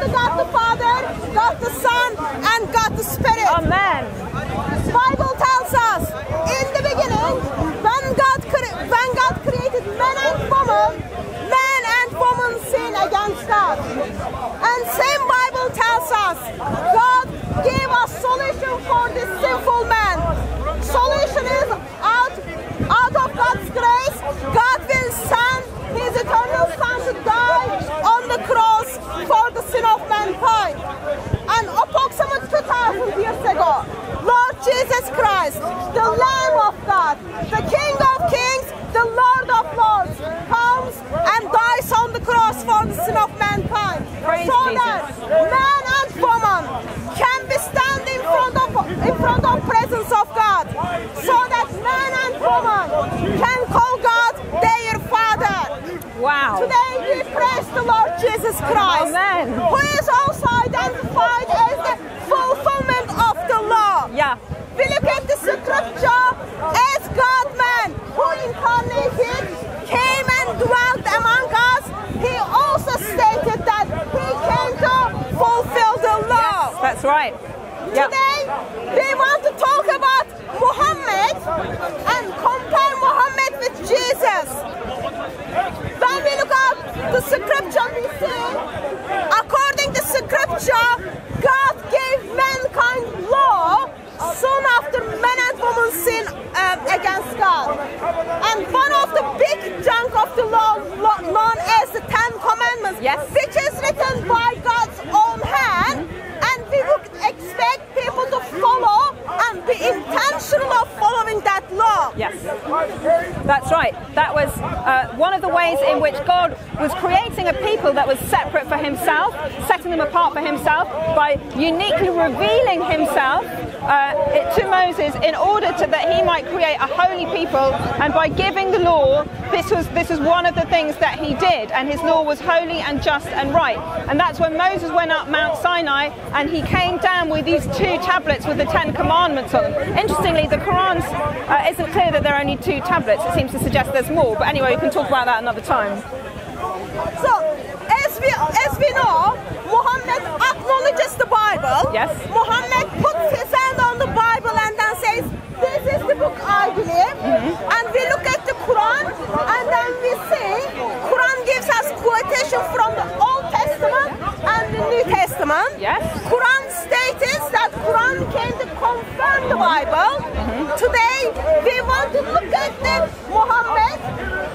to God the Father, God the Son, and God the Spirit. Amen. Bible tells us, in the beginning, when God created man and woman sinned against God. And same Bible tells us, God gave us solution for this sinful man. Solution is out of God's grace, God will send His eternal Son to die on the cross for the sin of mankind. And approximately 2,000 years ago, Lord Jesus Christ, the Lamb of God, the King of Kings, the Lord of Lords, comes and dies on the cross for the sin of mankind. Praise so Jesus. That man and woman can be standing in front of presence of God, so that man and woman can call God their Father. Wow. Today we praise the Lord Jesus Christ, amen, who is also identified as the fulfillment of the law. Yeah. We look at the scripture as God-man who incarnated, came and dwelt among us. He also stated that he came to fulfill the law. Yes, that's right. Yep. Today, we want to talk about Muhammad and compare Muhammad with Jesus. When we look at the scripture, we see, according to scripture, God gave mankind law soon after men and women sinned against God. And one of the big chunk of the law known as the Ten Commandments, yes, which is written by God's own hand, and we would expect people to follow and be intentional of following that law. Yes, that's right. That was one of the ways in which God was creating a people that was separate for himself, setting them apart for himself by uniquely revealing himself to Moses in order that he might create a holy people, and by giving the law, this was one of the things that he did, and his law was holy and just and right. And that's when Moses went up Mount Sinai and he came down with these two tablets with the Ten Commandments on them. Interestingly, the Quran isn't clear that there are only two tablets. It seems to suggest there's more, but anyway, we can talk about that another time. So, as we know, Muhammad acknowledges the Bible. Yes. Muhammad puts his hand on the Bible and then says, this is the book I believe. Mm-hmm. And we look at the Quran and then we see, Quran gives us quotation from the Old Testament and the New Testament. Yes. Quran states that Quran came to confirm the Bible. Mm-hmm. Today, we want to look at the Muhammad,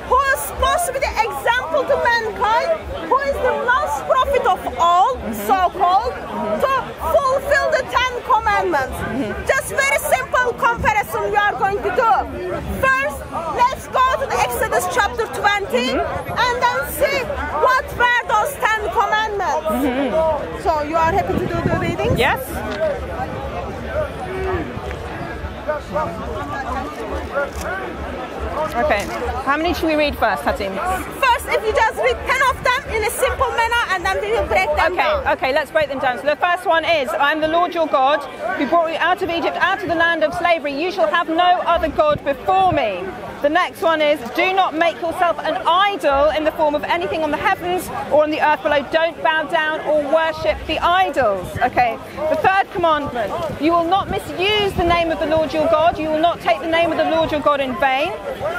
who is supposed to be the example to mankind, who is the last prophet of all, so-called, to fulfill the Ten Commandments. Mm-hmm. Just very simple comparison we are going to do. First, let's go to the Exodus chapter 20, mm-hmm, and then see what were those Ten Commandments. Mm-hmm. So you are happy to do the reading? Yes. Okay, how many should we read first, Hatim? First, if you just read 10 of them in a simple manner, and then we will break them down. Okay, let's break them down. So the first one is, I am the Lord your God, who brought you out of Egypt, out of the land of slavery. You shall have no other God before me. The next one is, do not make yourself an idol in the form of anything on the heavens or on the earth below. Don't bow down or worship the idols. Okay, the third commandment, you will not misuse the name of the Lord your God. You will not take the name of the Lord your God in vain.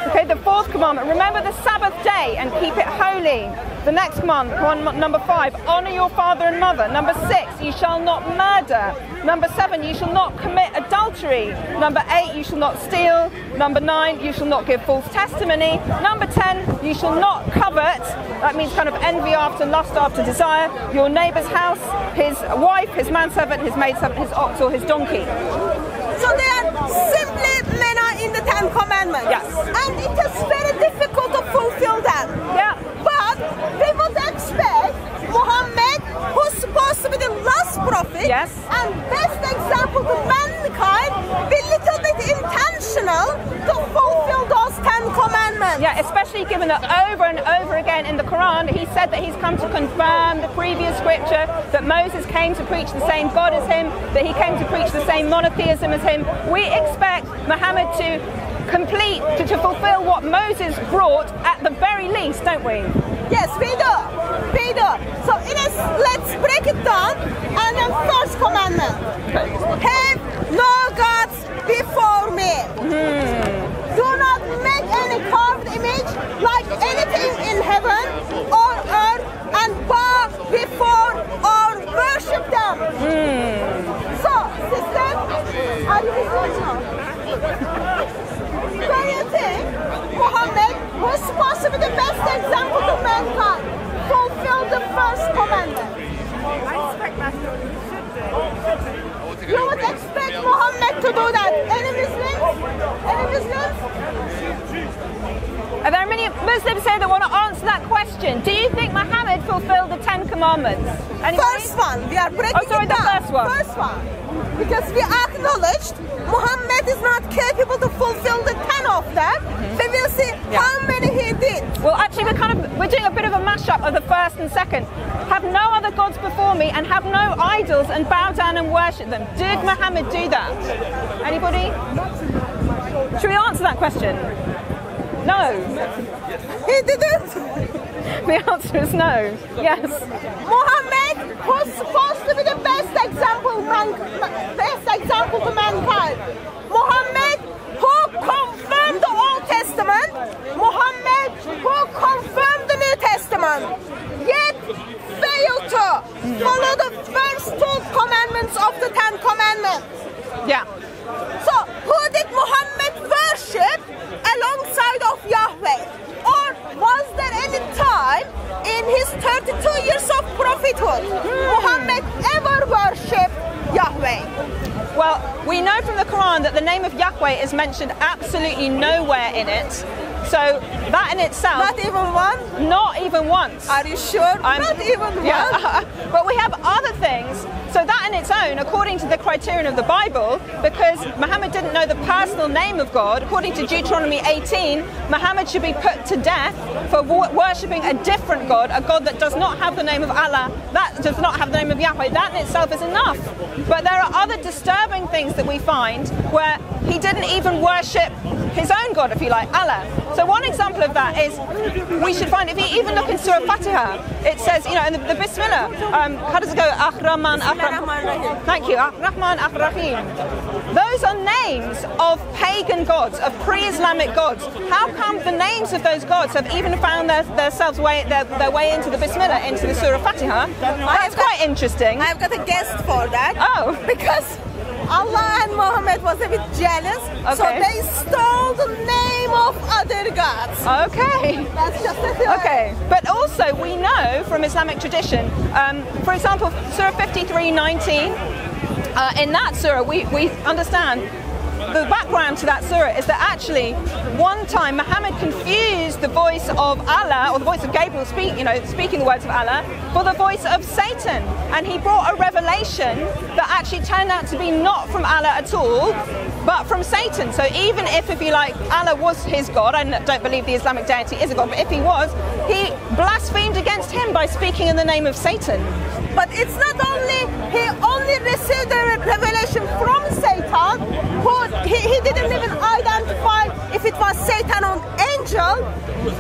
Okay, the fourth commandment, remember the Sabbath day and keep it holy. The next commandment, number 5, honor your father and mother. Number 6, you shall not murder. Number 7, you shall not commit adultery. Number 8, you shall not steal. Number 9, you shall not give false testimony. Number 10, you shall not covet. That means kind of envy after, lust after, desire. Your neighbour's house, his wife, his manservant, his maidservant, his ox or his donkey. So they are simply manna in the Ten Commandments. Yes. And it is very difficult to fulfill them. Yeah. But we would expect Muhammad, who's supposed to be the last prophet, yes, and best example to mankind, be a little bit intentional to fulfill those Ten Commandments. Yeah, especially given that over and over again in the Quran, he said that he's come to confirm the previous scripture, that Moses came to preach the same God as him, that he came to preach the same monotheism as him. We expect Muhammad to complete, to fulfill what Moses brought at the very least, don't we? Yes, we do. So let's break it Muslims here that want to answer that question. Do you think Muhammad fulfilled the 10 commandments? Anybody? First one, we are breaking it down. The first one. First one. Because we acknowledged Muhammad is not capable to fulfill the 10 of them. Mm-hmm. So we'll see how many he did. Well, actually, we're doing a bit of a mashup of the first and second. Have no other gods before me and have no idols and bow down and worship them. Did Muhammad do that? Anybody? Should we answer that question? No. He didn't. The answer is no. Yes. Muhammad was supposed to be the best example, to mankind. Muhammad who confirmed the Old Testament. Muhammad who confirmed the New Testament. Yet failed to follow the first two commandments of the 10 commandments. Yeah. So who did Muhammad worship alongside of Yahweh? Or was there any time in his 32 years of prophethood Muhammad ever worshipped Yahweh? Well, we know from the Quran that the name of Yahweh is mentioned absolutely nowhere in it. So that in itself... Not even once? Not even once. Are you sure? Not even once? Yeah. But we have other things. So that in its own, according to the criterion of the Bible, because Muhammad didn't know the personal name of God, according to Deuteronomy 18, Muhammad should be put to death for worshipping a different God, a God that does not have the name of Allah, that does not have the name of Yahweh. That in itself is enough. But there are other disturbing things that we find where he didn't even worship his own God, if you like, Allah. So one example of that is, we should find, if you even look in Surah Fatiha, it says, you know, in the Bismillah, how does it go? Ar-Rahman, Ar-Rahim. Thank you. Ar-Rahman, Ar-Rahim. Those are names of pagan gods, of pre-Islamic gods. How come the names of those gods have even found their way into the Bismillah, into the Surah Fatiha? That's quite interesting. I've got a guest for that. Oh. Because Allah and Muhammad was a bit jealous, so they stole the name of other gods. Okay. That's just a theory. Okay. But also, we know from Islamic tradition, for example, Surah 53:19, in that surah, we understand the background to that surah is that actually one time Muhammad confused the voice of Allah, or the voice of Gabriel speaking the words of Allah, for the voice of Satan, and he brought a revelation that actually turned out to be not from Allah at all, but from Satan. So even if you like, Allah was his God, I don't believe the Islamic deity is a God, but if he was, he blasphemed against him by speaking in the name of Satan. But it's not only, he only received a revelation from Satan, who he didn't even identify if it was Satan or angel,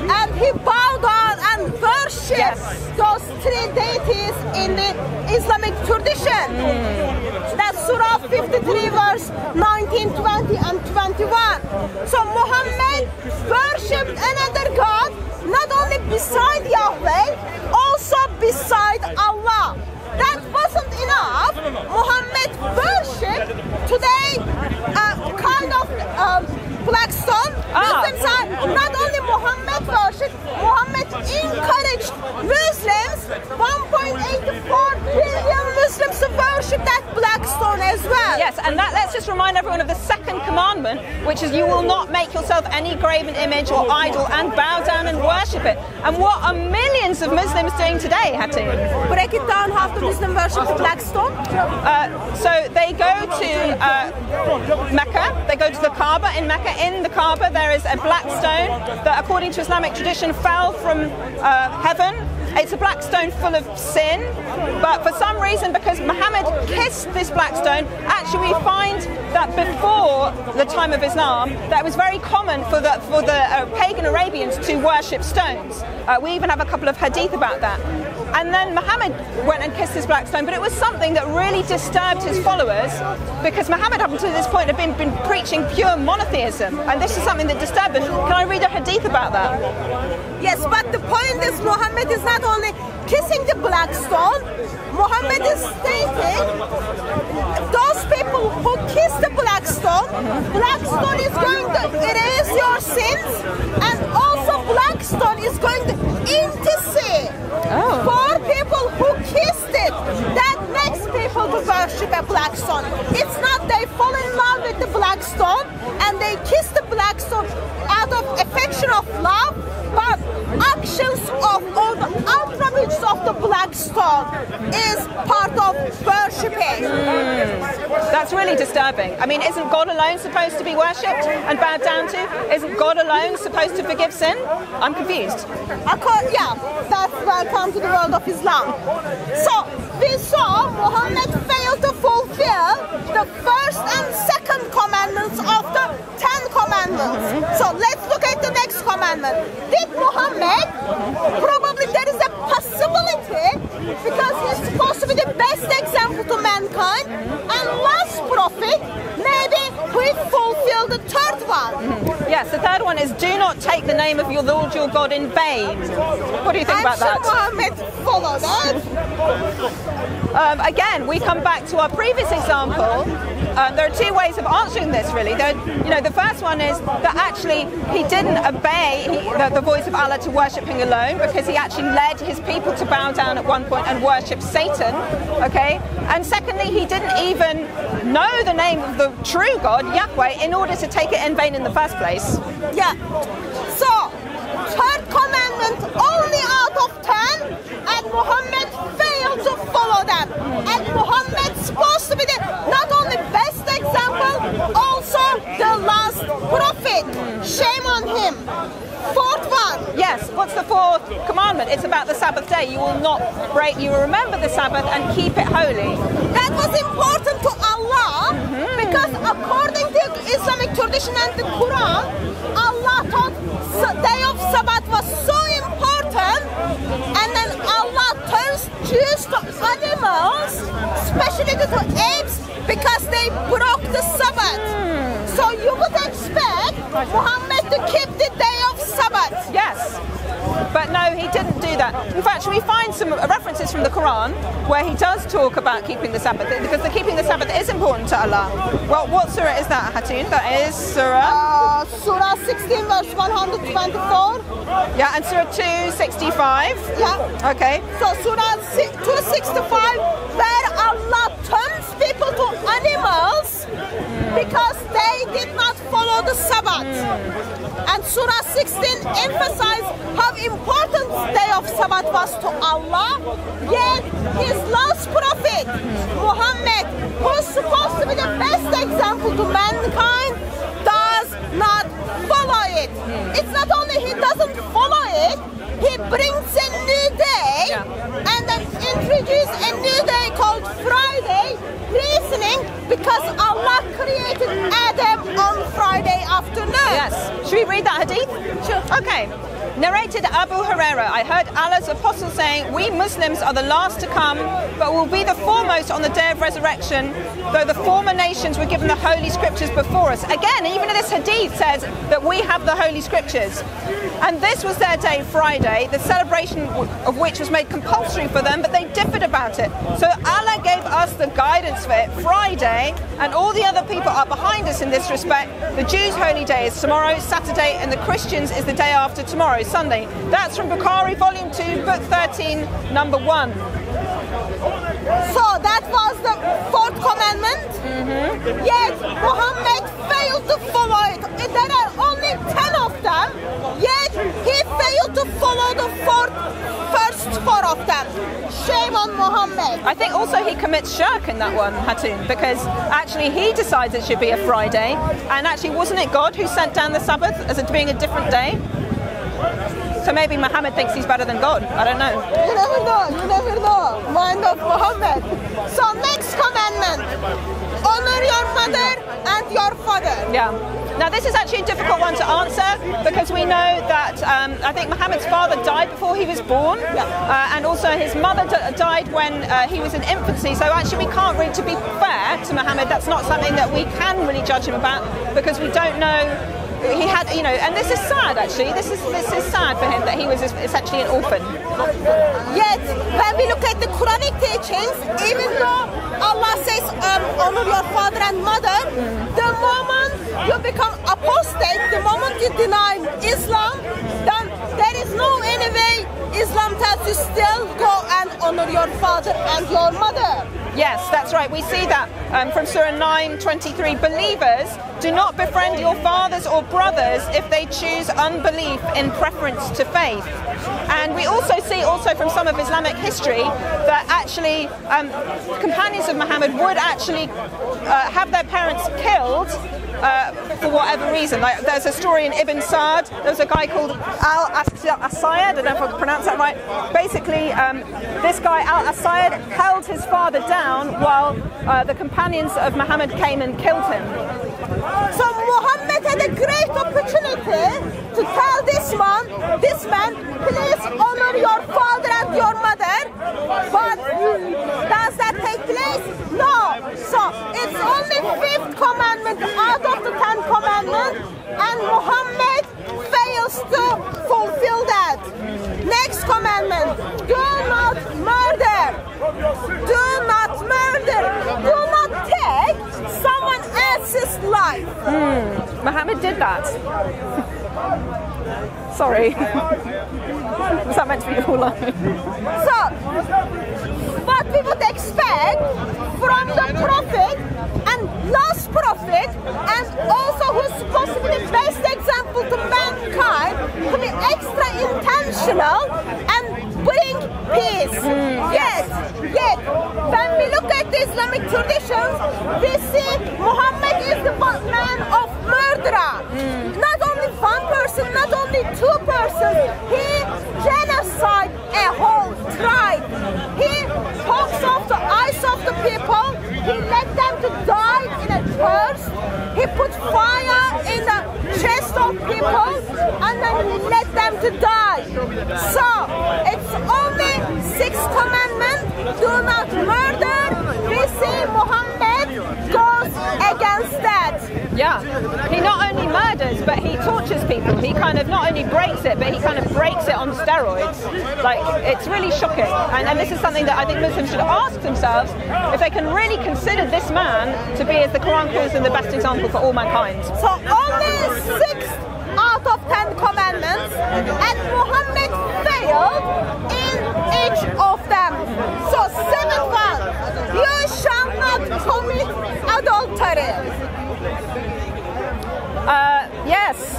and he bowed down and worshipped those three deities in the Islamic tradition. That's Surah 53:19, 20, and 21. So Muhammad worshipped another God, not only beside Yahweh, also beside Allah. That wasn't enough. Muhammad worshipped today kind of Blackstone. Muslims are not only Muhammad worshipped, Muhammad encouraged Muslims, 1.84 billion Muslims to worship that Blackstone as well. Yes, and that, let's just remind everyone of the second commandment, which is you will not make yourself any graven image or idol and bow down and worship it. And what are millions of Muslims doing today, Hatim? Break it down, half the Muslim worship the Blackstone. So they go to Mecca, they go to the Kaaba in Mecca. In the Kaaba there is a black stone that according to Islamic tradition fell from heaven. It's a black stone full of sin, but for some reason, because Muhammad kissed this black stone, actually we find that before the time of Islam, that it was very common for the pagan Arabians to worship stones. We even have a couple of hadith about that. And then Muhammad went and kissed his black stone, but it was something that really disturbed his followers, because Muhammad up until this point had been preaching pure monotheism, and this is something that disturbed him. Can I read a hadith about that? Yes, but the point is Muhammad is not only kissing the black stone, Muhammad is stating those people who kiss the black stone is going to erase your sins, and also black stone is going to intercede for people who kissed it. That makes people to worship a black stone. It's not they fall in love with the black stone and they kiss the black stone out of affection of love, but the black stone is part of worshipping. That's really disturbing. I mean, isn't God alone supposed to be worshipped and bowed down to? Isn't God alone supposed to forgive sin? I'm confused. Yeah, that's welcome to the world of Islam. So we saw Muhammad failed to fulfill the first and second commandments of the 10 commandments. So let's look at the next commandment. Did Muhammad? Probably there is a possibility, because he's supposed to be the best example to mankind and last prophet. Maybe we fulfill the third one. Yes, the third one is do not take the name of your Lord your God in vain. What do you think about that? I'm sure Muhammad followed it. Again, we come back to our previous example. There are two ways of answering this, really. The first one is that actually he didn't obey the voice of Allah to worshipping alone, because he actually led his people to bow down at one point and worship Satan. Okay. And secondly, he didn't even know the name of the true God, Yahweh, in order to take it in vain in the first place. Yeah. So, third commandment only out of 10, and Muhammad failed to follow them. And Muhammad's supposed to be the not only best example, also the last prophet. Shame on him. Fourth one. Yes, what's the fourth commandment? It's about the Sabbath day. You will not break, you will remember the Sabbath and keep it holy. That was important to Allah, because according to Islamic tradition and the Quran, Allah taught the day of Sabbath was so important, and then Allah turns Jews to animals, especially to apes, because they broke the Sabbath. So you would expect Muhammad to keep the day of Sabbath. Yes. But no, he didn't do that. In fact, we find some references from the Quran where he does talk about keeping the Sabbath, because the keeping the Sabbath is important to Allah. Well, what surah is that, Hatun? That is Surah? Surah 16, verse 124. Yeah, and Surah 265. Yeah. Okay. So Surah 265, where Allah turns people to animals because they did not follow the Sabbath. And Surah 16 emphasized how important day of Sabbath was to Allah, yet his last prophet, Muhammad, who's supposed to be the best example to mankind, does not follow it. It's not only he doesn't follow it, he brings a new day and then introduces a new day called Friday, reasoning because Allah created Adam on Friday afternoon. Yes. Should we read that hadith? Sure. Okay. Narrated Abu Huraira, I heard Allah's apostle saying, we Muslims are the last to come, but will be the foremost on the day of resurrection, though the former nations were given the holy scriptures before us. Again, even in this hadith says that we have the holy scriptures. And this was their day, Friday, the celebration of which was made compulsory for them, but they differed about it. So Allah gave us the guidance for it, Friday, and all the other people are behind us in this respect. The Jews' holy day is tomorrow, Saturday, and the Christians is the day after tomorrow, Sunday. That's from Bukhari, volume 2, book 13, number 1. So that was the fourth commandment. Yet Muhammad failed to follow it. There are only 10 of them, yet he failed to follow the first four of them. Shame on Muhammad. I think also he commits shirk in that one, Hatun, because actually he decides it should be a Friday, and actually wasn't it God who sent down the Sabbath as it being a different day? So maybe Muhammad thinks he's better than God. I don't know. You never know. You never know. Mind of Muhammad. So next commandment. Honor your mother and your father. Yeah. Now this is actually a difficult one to answer, because we know that I think Muhammad's father died before he was born. Yeah. And also his mother died when he was in infancy. So actually we can't really, to be fair to Muhammad, that's not something that we can really judge him about, because we don't know. He had, you know, and this is sad actually, this is sad for him that he was essentially an orphan. Yet, when we look at the Quranic teachings, even though Allah says, honor your father and mother, the moment you become apostate, the moment you deny Islam, then there is no any way Islam tells you still go and honor your father and your mother. Yes, that's right. We see that from Surah 9:23. Believers, do not befriend your fathers or brothers if they choose unbelief in preference to faith. And we also see from some of Islamic history that actually companions of Muhammad would actually have their parents killed for whatever reason. Like, there's a story in Ibn Sa'd, there's a guy called Al-Asad Al-Asayed, I don't know if I can pronounce that right. Basically, this guy Al-Asayed held his father down while the companions of Muhammad came and killed him. So Muhammad had a great opportunity to tell this man, please honor your father and your mother, but does that take place? No. So it's only fifth commandment out of the 10 commandments, and Muhammad fails to fulfill that. Next commandment, do not murder. Do not murder. Do not take someone else's life. Muhammad did that. Sorry. Was that meant to be all line? So, what we would expect from the Prophet and last Prophet, and also who's possibly the best example to mankind, to be extra intentional and bring peace. Yes, yes. When we look at the Islamic traditions, we see Muhammad is the man of murderer. Not only one person, not only two persons. He genocide a whole tribe. He pokes off the eyes of the people. He let them to die in a thirst. He put fire in the chest of people and then he let them to die. So it's only sixth commandment, do not murder. We see Muhammad goes against that. Yeah, he not only murders, but he tortures people. He kind of not only breaks it, but he kind of breaks it on steroids. Like, it's really shocking. And this is something that I think Muslims should ask themselves, if they can really consider this man to be, as the Quran calls him, the best example for all mankind. So only 6 out of 10 commandments, and Muhammad failed in each of them. So 7th one, you shall not commit adultery. Yes,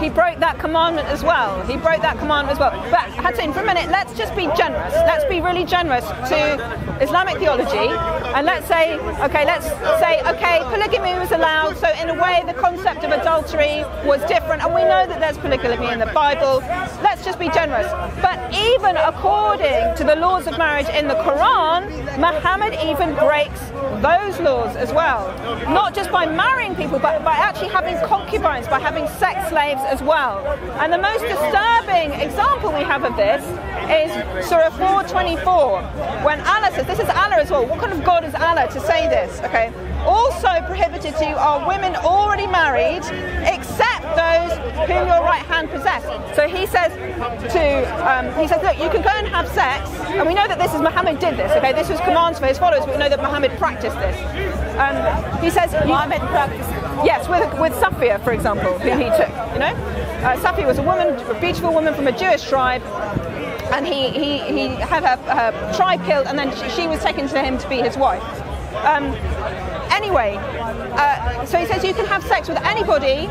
he broke that commandment as well. He broke that commandment as well. But Hatim, for a minute, let's just be generous. Let's be really generous to Islamic theology, and let's say, okay, polygamy was allowed, so in a way the concept of adultery was different, and we know that there's polygamy in the Bible. Let's just be generous. But even according to the laws of marriage in the Quran, Muhammad even breaks those laws as well. Not just by marrying people, but by actually having concubines, by having sex slaves as well. And the most disturbing example we have of this is Surah 4:24, when Allah says, this is Allah as well, what kind of God is Allah to say this? Okay. Also prohibited to you are women already married, except those whom your right hand possessed. So he says look, you can go and have sex, and we know that this is Muhammad did this, okay, this was commands for his followers, but we know that Muhammad practiced this. He says, Muhammad practiced it. Yes, with Safia, for example, who he took, you know? Safia was a woman, a beautiful woman from a Jewish tribe, and he had her tribe killed, and then she was taken to him to be his wife. So he says you can have sex with anybody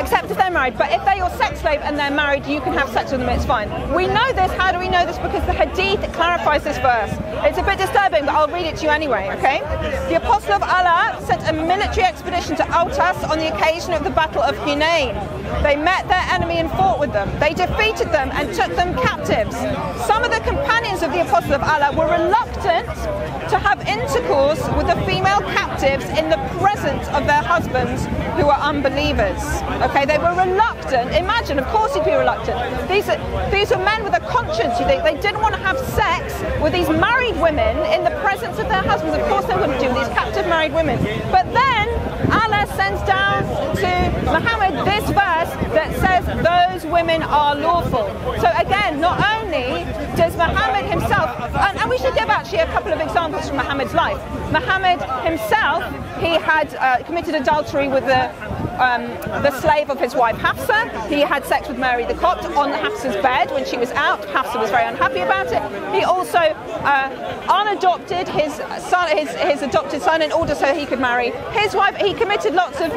except if they're married, but if they're your sex slave and they're married, you can have sex with them, it's fine. We know this. How do we know this? Because the hadith clarifies this verse. It's a bit disturbing, but I'll read it to you anyway, okay? The Apostle of Allah sent a military expedition to Al-Tas on the occasion of the Battle of Hunain. They met their enemy and fought with them. They defeated them and took them captives. Some of the companions of the Apostle of Allah were reluctant to have intercourse with the female captives in the presence of their husbands who are unbelievers. Okay, they were reluctant. Imagine, of course you'd be reluctant. These were men with a conscience, you think. They didn't want to have sex with these married women in the presence of their husbands. Of course they wouldn't do, these captive married women. But then Allah sends down to Muhammad this verse that says those those women are lawful. So again, not only does Muhammad himself, and we should give actually a couple of examples from Muhammad's life. Muhammad himself, he had committed adultery with the slave of his wife Hafsa. He had sex with Mary the Copt on Hafsa's bed when she was out. Hafsa was very unhappy about it. He also unadopted his adopted son in order so he could marry his wife. He committed lots and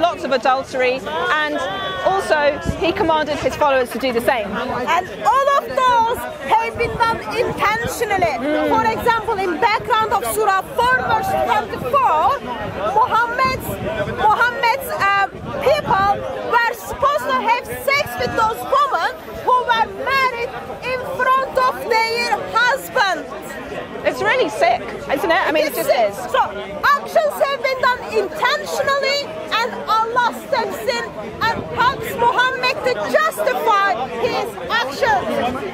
lots of adultery, and also he commanded his followers to do the same. And all of those have been done intentionally. For example, in background of Surah 4 verse 24, Muhammad's people were supposed to have sex with those women who were married in front of their husbands. It's really sick, isn't it? I mean, it just is. So actions have been done intentionally, and Allah steps in and helps Muhammad to justify his actions.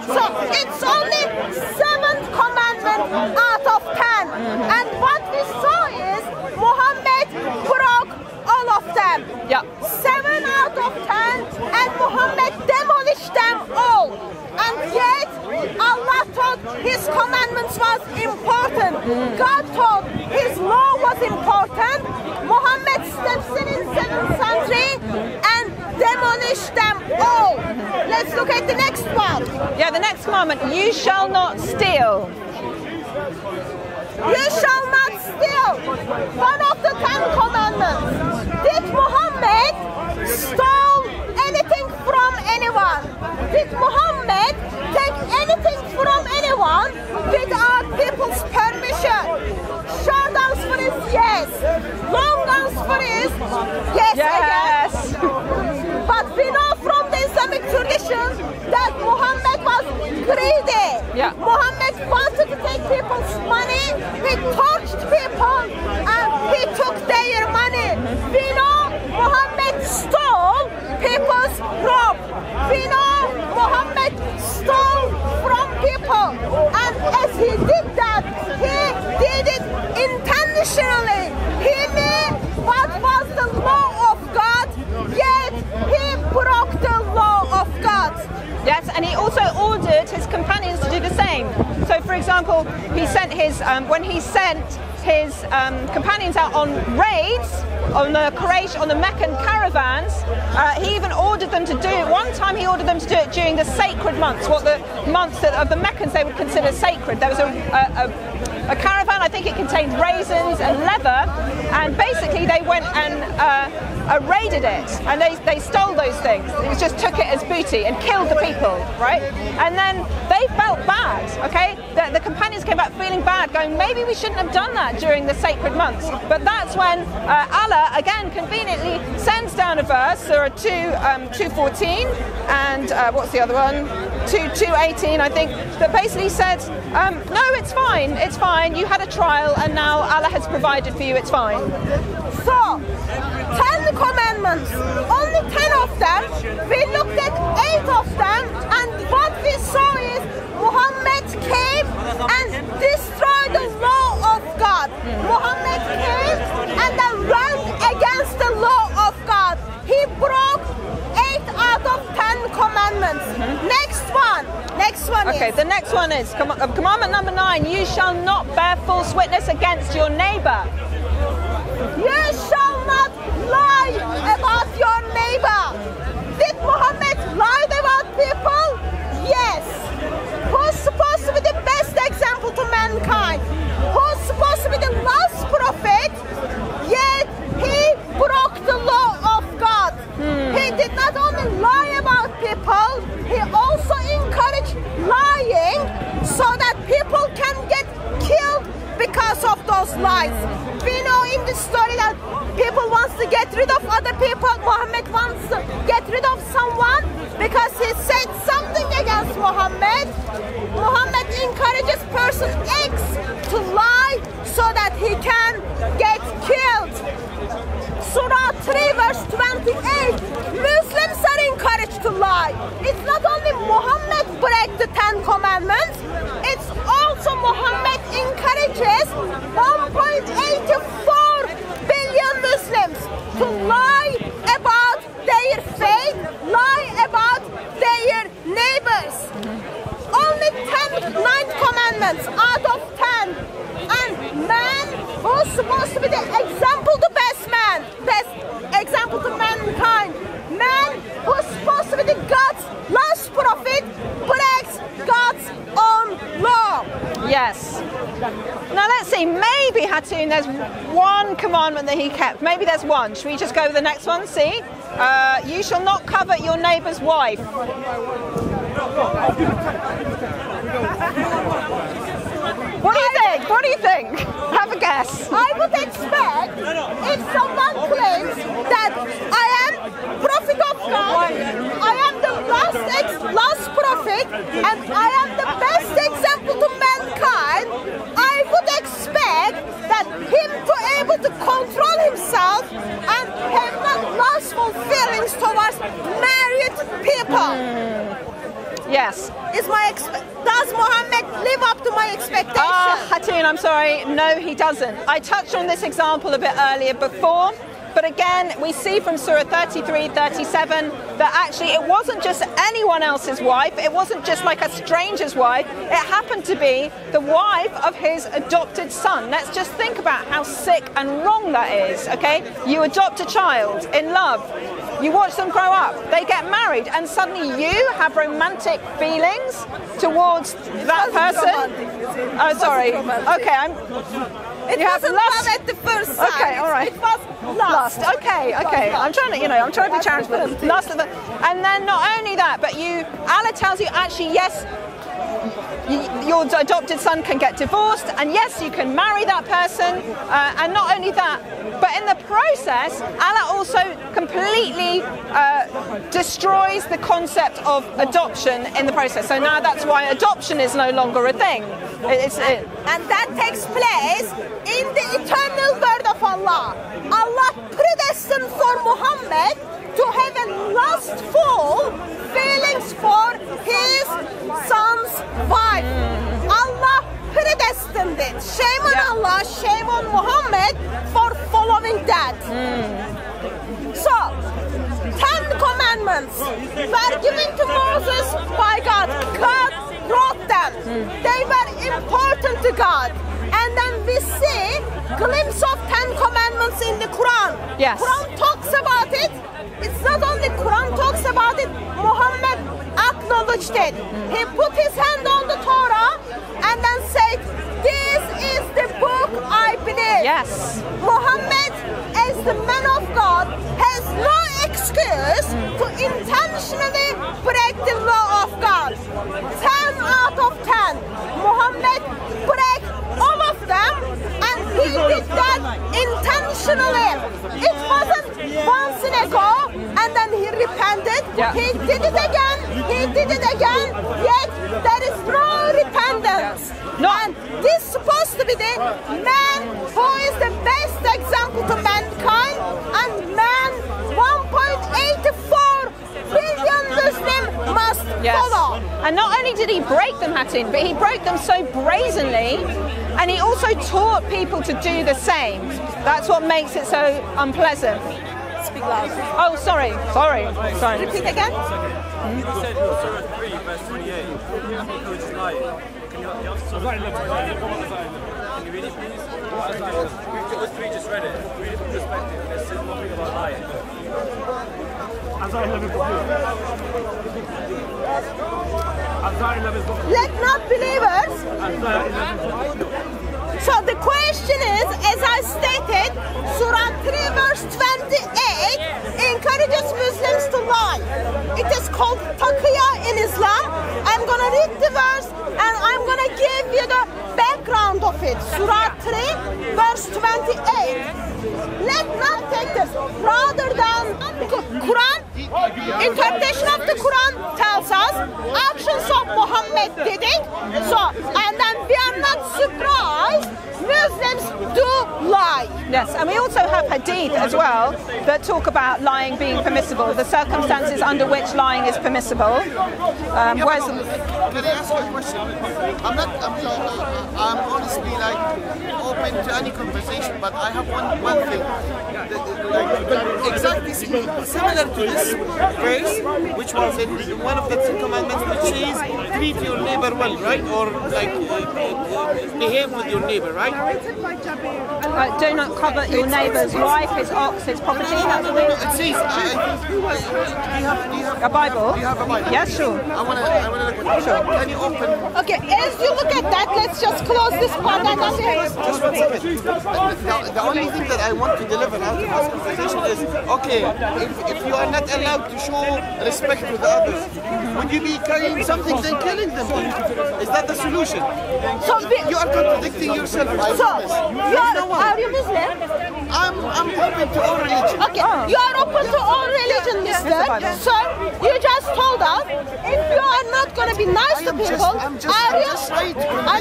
So it's only 7th commandment out of 10. And what we saw is Muhammad broke all of them. Yep. 7 out of 10, and Muhammad demolished them all. And yet Allah thought his commandments was important. God thought his law was important. Muhammad steps in 7th century and demolished them all. Let's look at the next one. Yeah, the next commandment, you shall not steal. You shall not steal. One of the 10 commandments. Did Muhammad steal anything from anyone? Did Muhammad take anything from anyone without people's permission? Short answer is yes. Long answer is yes, yes. But we know from the Islamic tradition that Muhammad was greedy. Yeah. Muhammad wanted to take people's money. He tortured people and he took their money. We know Muhammad stole people's robe. We know Muhammad stole from people, and as he did that, he did it intentionally. He knew what was the law of God, yet he broke the law of God. Yes, and he also ordered his companions to do the same. So for example, he sent his companions out on raids on the Quraysh, on the Meccan caravans. He even ordered them to do it. One time he ordered them to do it during the sacred months, what the months that, of the Meccans they would consider sacred. There was a caravan, I think it contained raisins and leather, and basically they went and raided it, and they stole those things. They just took it as booty and killed the people, right? And then they felt bad, okay? The companions came back feeling bad, going, maybe we shouldn't have done that during the sacred months. But that's when Allah, again, conveniently sends down a verse, Surah 2:14, and what's the other one? 2:18, I think, that basically said, no, it's fine, it's fine. You had a trial, and now Allah has provided for you, it's fine. So, 10 commandments, only 10 of them. We looked at 8 of them, and what we saw is Muhammad came and destroyed the law of God. Muhammad came and then went against the law of God. He broke 8 out of 10 commandments. Next one. Okay, the next one is commandment number 9. You shall not bear false witness against your neighbor. You shall not lie about your neighbor. Did Muhammad lie about people? Yes. Who's supposed to be the best example to mankind? Who's supposed to be the last prophet? Yet he broke the law of God. He did not only lie about people, he also encouraged lying so that people can get killed because of those lies. We know in the story that people wants to get rid of other people. Muhammad wants to get rid of someone because he said something against Muhammad. Muhammad encourages person X to lie so that he can get killed. Surah 3 verse 28, Muslims are encouraged to lie. It's not only Muhammad break the 10 commandments, it's also Muhammad encourages 1.84 billion Muslims to lie about their faith, lie about is supposed to be the example to best man, best example to mankind. Man who is supposed to be the God's last prophet breaks God's own law. Yes. Now let's see, maybe Hatun, there's one commandment that he kept. Maybe there's one. Should we just go to the next one? See? You shall not covet your neighbor's wife. What do you think? What do you think? Have a guess. I would expect if someone claims that I am prophet of God, I am the last prophet, and I am the best example to mankind, I would expect that him to able to control himself and have not lustful feelings towards married people. Yes. Does Muhammad live up to my expectations? Ah, Hatun, I'm sorry. No, he doesn't. I touched on this example a bit earlier before, but again, we see from Surah 33, 37, that actually it wasn't just anyone else's wife. It wasn't just like a stranger's wife. It happened to be the wife of his adopted son. Let's just think about how sick and wrong that is, okay? You adopt a child in love. You watch them grow up, they get married, and suddenly you have romantic feelings towards that person. Oh, sorry. Okay, you have lust at the first sight. Okay, all right. It was lust. Okay, okay. I'm trying to, I'm trying to be charitable. Lust, and then not only that, but Allah tells you actually, yes, your adopted son can get divorced, and yes, you can marry that person, and not only that, but in the process, Allah also completely destroys the concept of adoption in the process. So now that's why adoption is no longer a thing. And that takes place in the eternal word of Allah. Allah predestined for Muhammad to have a lustful feelings for his son's wife. Allah predestined it. Shame on Allah, shame on Muhammad for following that. So, 10 commandments were given to Moses by God. God wrote them. They were important to God. And then we see glimpse of 10 commandments in the Quran. Yes. Quran talks about it. It's not only Quran talks about it, Muhammad acknowledged it. He put his hand on the Torah and then said, this is the book I believe. Yes. Muhammad, as the man of God, has no excuse to intentionally break the law of God. 10 out of 10. Muhammad break all of them, and he did that intentionally. It wasn't once in a go, and then he repented. Yeah. He did it again. He did it again. Yet there is no repentance. Yeah. No. And this is supposed to be the man who is the best example to mankind, and man 1.84 billion Muslim must follow. And not only did he break them, Hatun, but he broke them so brazenly, and he also taught people to do the same. That's what makes it so unpleasant. Speak loud. Oh, sorry. Sorry. Sorry. Repeat again. You said Surah 3, verse 28. Can you read it, please? Those three just read it. Read it from perspective. There's still nothing about lying. Let not believers. So the question is, as I stated, Surah 3 verse 28 encourages Muslims to lie. It is called Taqiyah in Islam. I'm going to read the verse and I'm going to give you the background of it. Surah 3 verse 28. Let's not take this. Rather than Quran, interpretation of the Quran tells us actions of Muhammad did it. So, and then we are not surprised Muslims do lie. Yes, and we also have hadith as well that talk about lying being permissible, the circumstances under which lying is permissible. Can I ask you a question? I'm honestly open to many conversations, but I have one thing. Exactly similar to this verse, which was in one of the 2 commandments, which is treat your neighbor well, right? Or like behave with your neighbor, right? Do not covet your neighbor's wife, his ox, his property. No. It says, do you have a Bible? Do you have a Bible? Yes, sure. I wanna look at it. Sure. Can you open? Okay, as you look at that, let's just close this part. Just one second. The only thing that I want to deliver out of this conversation is, okay, if you are not allowed to show respect to the others, would you be carrying something then killing them? Is that the solution? So you are contradicting yourself. Are you Muslim? I'm open to all religion. Okay, you are open to all religion, mister. So you just told us, if you are not going to be nice to people, I'm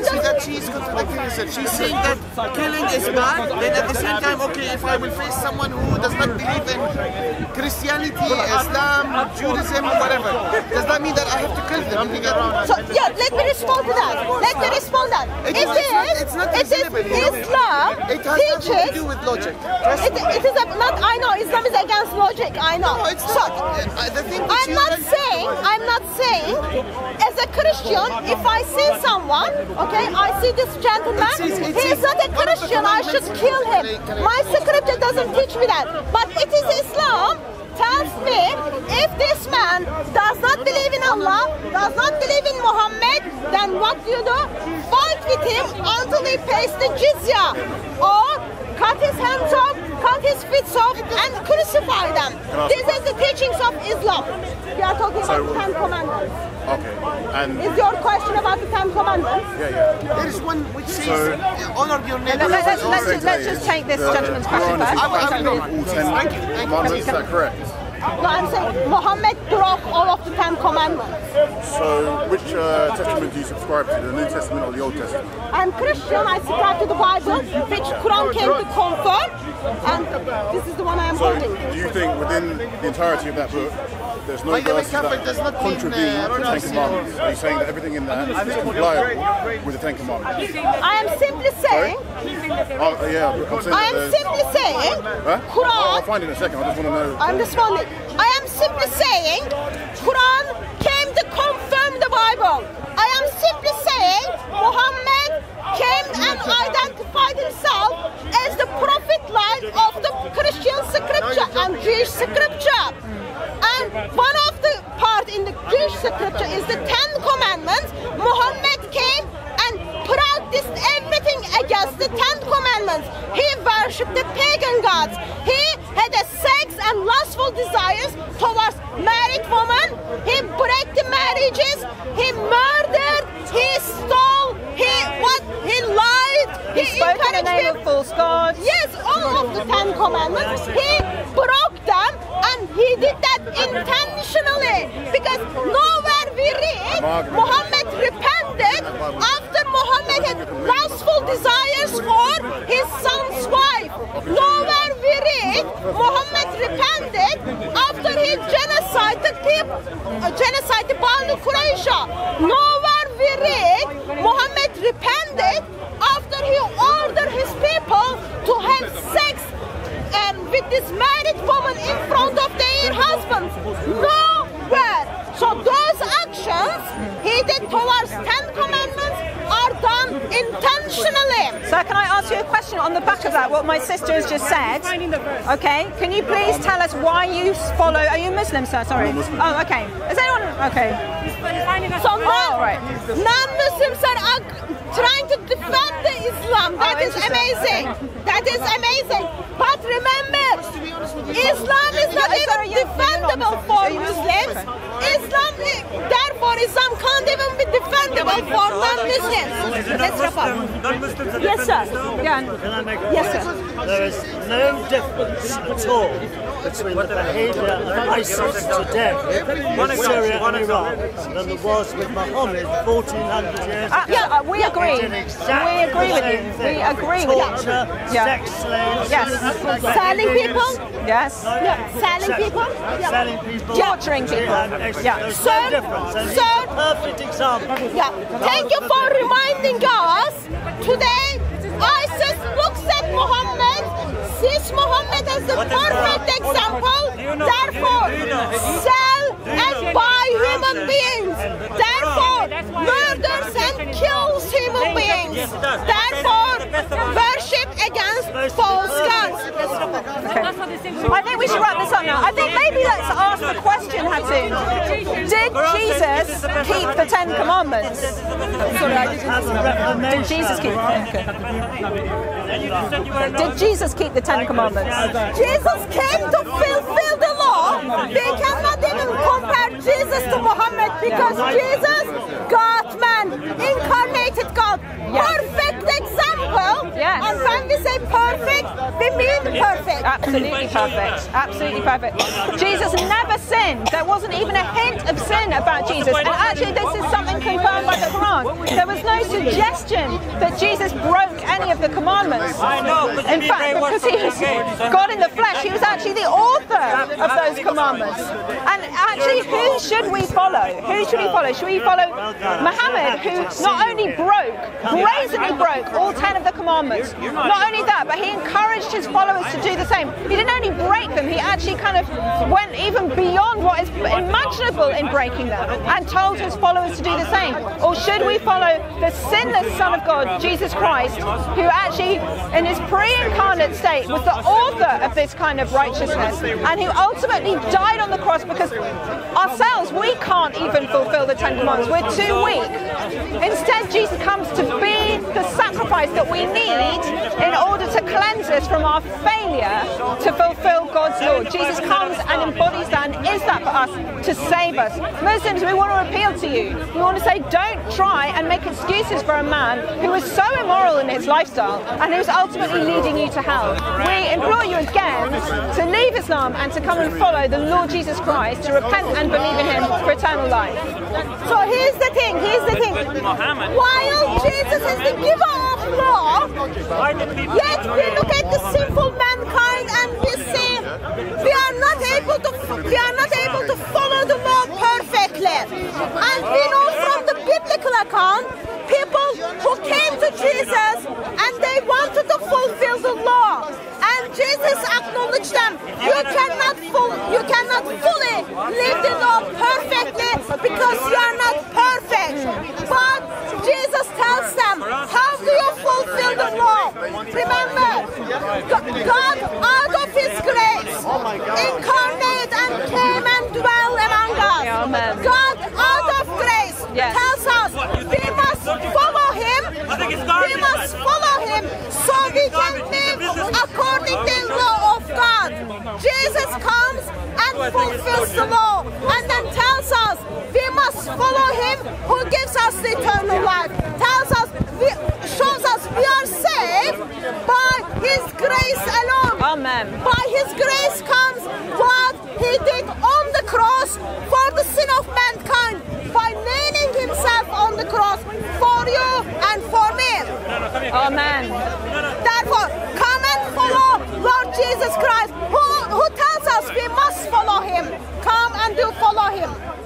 just that she is contradicting herself. She's saying that killing is bad, then at the same time, okay, if I will face someone who does not believe in Christianity, Islam, Judaism, whatever, does that mean that I have to kill them? So, yeah, let me respond to that. Islam teaches... to do with logic. I know, Islam is against logic, I know. No, it's not. I'm not saying, as a Christian, if I see someone, okay, I see this gentleman, he is not a Christian, I should kill him. My scripture doesn't teach me that. But it is Islam tells me, if this man does not believe in Allah, does not believe in Muhammad, then what do you do? Fight with him until he pays the jizya, or cut his hands off, cut his feet off, and crucify them. This is the teachings of Islam. We are talking about the 10 commandments. Okay. And is your question about the 10 commandments? Yeah. There is one which says, honor your neighbor. Let's just take this gentleman's question first. Is that correct? No, I'm saying Muhammad broke all of the 10 commandments. So, which testament do you subscribe to, the New Testament or the Old Testament? I'm Christian, I subscribe to the Bible, which Quran came to confirm, and this is the one I am holding. Do you think within the entirety of that book, there's no verse that contravenes the 10 commandments? Are you saying that everything in that is compliant with the 10 commandments? I am simply saying... Quran... I'll find it in a second, I just want to know... I'm responding. I am simply saying Quran came to confirm the Bible. I am simply saying Muhammad came and identified himself as the prophet line of the Christian scripture and Jewish scripture. And one of the part in the Jewish scripture is the 10 commandments. Muhammad came and practiced everything against the 10 commandments. He worshipped the pagan gods. He had a sex and lustful desires towards married women. He broke the marriages. He murdered. He stole. He lied. He spoke in the name of false gods. Yes, all of the 10 commandments. He broke them, and he did that intentionally, because nowhere we read Muhammad repented after Muhammad had lustful desires for his son's wife. Nowhere we read Muhammad repented after he genocided Banu Qurayshah. Nowhere we read Muhammad repented after he ordered his people to have sex and with this married woman in front of their husbands. Nowhere. So those actions he did towards 10 commandments are done intentionally. So can I ask you a question on the back of that, what my sister has just said? Okay, can you please tell us why you follow, are you Muslim, sir? Sorry. Oh, okay. Is anyone, okay. So non-Muslims are trying to defend the Islam. That is amazing. That is amazing. But remember, Islam is not even defendable for Muslims. Therefore, Islam can't even be defendable for non-Muslims. Let's wrap up. Non-Muslims are defending Islam? Yes, sir. There is no difference at all between the behaviour of ISIS today in Syria and Iraq than there was with Muhammad 1,400 years ago. Yeah, we agree. We agree with you. We agree with you. Torture, sex slaves, selling people. Yes. Selling people. Selling people. Torturing people. So, perfect example. Thank you for reminding us. Today, ISIS looks at therefore sell and buy human beings, therefore murders and kills human beings, therefore worship against false gods. I think we should wrap this up now. I think maybe let's ask the question, Hatun. Did Jesus keep the 10 commandments? Did Jesus keep the 10 commandments? Jesus came to fulfill the law. They cannot even compare Jesus to Muhammad, because Jesus, God, man, incarnated God, perfect example. Yes. And when we say perfect, we mean perfect. Absolutely perfect. Absolutely perfect. Jesus never sinned. There wasn't even a hint of sin about Jesus. And actually, this is something confirmed by the Quran. There was no suggestion that Jesus broke any of the commandments. In fact, because he was God in the flesh, he was actually the author of those commandments. And actually, who should we follow? Who should we follow? Should we follow Muhammad, who not only broke, brazenly broke all 10 of the commandments? Not only that, but he encouraged his followers to do the same. He didn't only break them, he actually kind of went even beyond what is imaginable in breaking them and told his followers to do the same. Or should we follow the sinless Son of God, Jesus Christ, who actually in his pre-incarnate state was the author of this kind of righteousness and who ultimately died on the cross, because ourselves, we can't even fulfill the 10 commandments, we're too weak. Instead, Jesus comes to be the sacrifice that we need in order to cleanse us from our failure to fulfill God's law. Jesus comes and embodies that and is that for us to save us. Muslims, we want to appeal to you. We want to say, don't try and make excuses for a man who is so immoral in his lifestyle and who's ultimately leading you to hell. We implore you again to leave Islam and to come and follow the Lord Jesus Christ, to repent and believe in him for eternal life. So here's the thing, here's the thing. While Jesus is the giver of law, yet we look at the sinful mankind and we see we are not able to follow the law perfectly. And we know from the biblical account, people who came to Jesus and they wanted to fulfill the law, and Jesus acknowledged them. You cannot fully live the law perfectly because you are not perfect. But Jesus tells them, how do you fulfill the law? Remember, God out of his grace incarnate and came and dwell among us. God out of grace tells us we must follow him. We must follow him so we can live according to the law of God. Jesus comes and fulfills the law and then tells us we must follow him who gives us the eternal life. Tells us, shows us we are saved by his grace alone. Amen. By his grace comes what he did on the cross for the sin of mankind, by laying himself on the cross for you and for me. Amen. Therefore, come and follow Lord Jesus Christ, who tells us we must follow him. Come and do follow him.